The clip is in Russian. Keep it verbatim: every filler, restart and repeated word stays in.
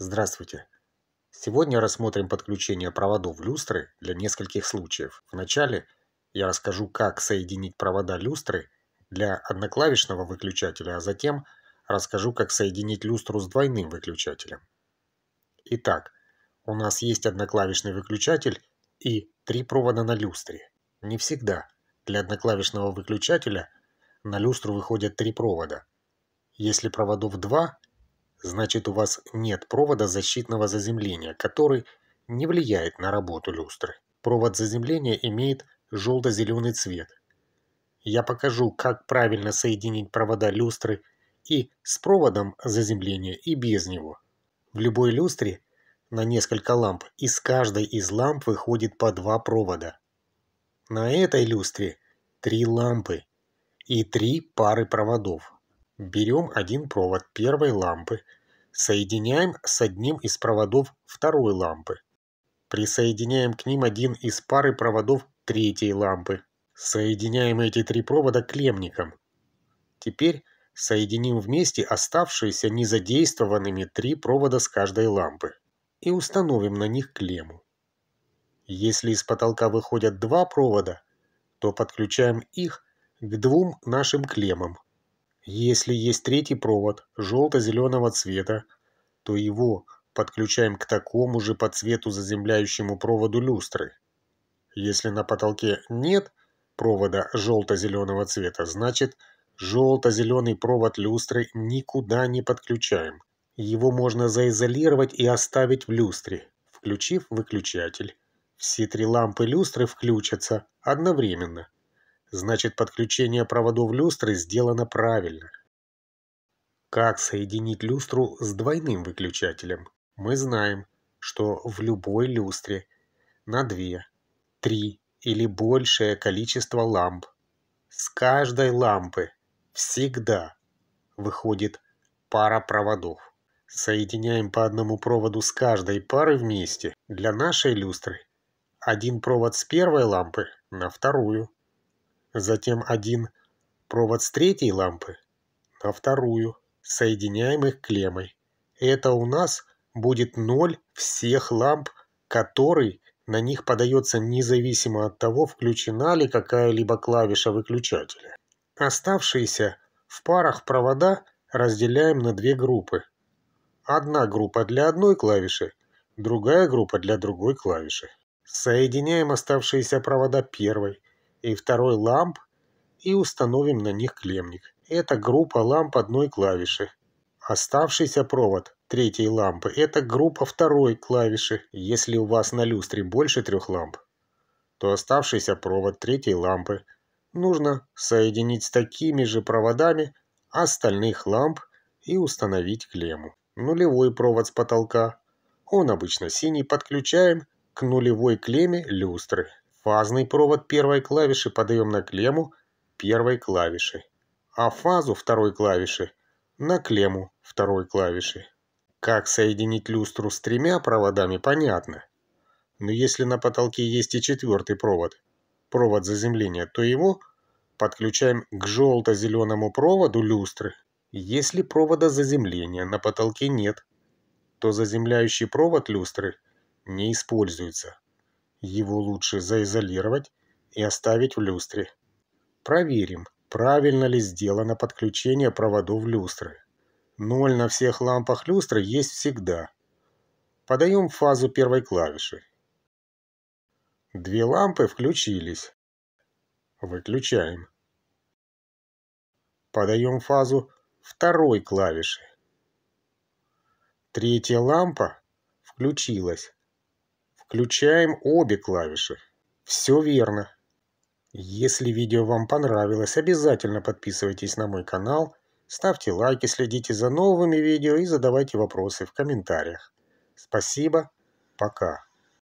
Здравствуйте! Сегодня рассмотрим подключение проводов люстры для нескольких случаев. Вначале я расскажу, как соединить провода люстры для одноклавишного выключателя, а затем расскажу, как соединить люстру с двойным выключателем. Итак, у нас есть одноклавишный выключатель и три провода на люстре. Не всегда для одноклавишного выключателя на люстру выходят три провода. Если проводов два, значит, у вас нет провода защитного заземления, который не влияет на работу люстры. Провод заземления имеет желто-зеленый цвет. Я покажу, как правильно соединить провода люстры и с проводом заземления, и без него. В любой люстре на несколько ламп, из каждой из ламп выходит по два провода. На этой люстре три лампы и три пары проводов. Берем один провод первой лампы, соединяем с одним из проводов второй лампы. Присоединяем к ним один из пары проводов третьей лампы. Соединяем эти три провода клеммником. Теперь соединим вместе оставшиеся незадействованными три провода с каждой лампы и установим на них клемму. Если из потолка выходят два провода, то подключаем их к двум нашим клеммам. Если есть третий провод желто-зеленого цвета, то его подключаем к такому же по цвету заземляющему проводу люстры. Если на потолке нет провода желто-зеленого цвета, значит, желто-зеленый провод люстры никуда не подключаем. Его можно заизолировать и оставить в люстре, включив выключатель. Все три лампы люстры включатся одновременно. Значит, подключение проводов люстры сделано правильно. Как соединить люстру с двойным выключателем? Мы знаем, что в любой люстре на две, три или большее количество ламп с каждой лампы всегда выходит пара проводов. Соединяем по одному проводу с каждой пары вместе. Для нашей люстры один провод с первой лампы на вторую. Затем один провод с третьей лампы на вторую. Соединяем их клеммой. Это у нас будет ноль всех ламп, который на них подается независимо от того, включена ли какая-либо клавиша выключателя. Оставшиеся в парах провода разделяем на две группы. Одна группа для одной клавиши, другая группа для другой клавиши. Соединяем оставшиеся провода первой и второй ламп и установим на них клеммник. Это группа ламп одной клавиши. Оставшийся провод третьей лампы — это группа второй клавиши. Если у вас на люстре больше трех ламп, то оставшийся провод третьей лампы нужно соединить с такими же проводами остальных ламп и установить клемму. Нулевой провод с потолка, он обычно синий, подключаем к нулевой клемме люстры. Фазный провод первой клавиши подаем на клемму первой клавиши, а фазу второй клавиши на клемму второй клавиши. Как соединить люстру с тремя проводами, понятно. Но если на потолке есть и четвертый провод, провод заземления, то его подключаем к желто-зеленому проводу люстры. Если провода заземления на потолке нет, то заземляющий провод люстры не используется. Его лучше заизолировать и оставить в люстре. Проверим, правильно ли сделано подключение проводов люстры. Ноль на всех лампах люстры есть всегда. Подаем фазу первой клавиши. Две лампы включились. Выключаем. Подаем фазу второй клавиши. Третья лампа включилась. Включаем обе клавиши. Все верно. Если видео вам понравилось, обязательно подписывайтесь на мой канал, ставьте лайки, следите за новыми видео и задавайте вопросы в комментариях. Спасибо. Пока.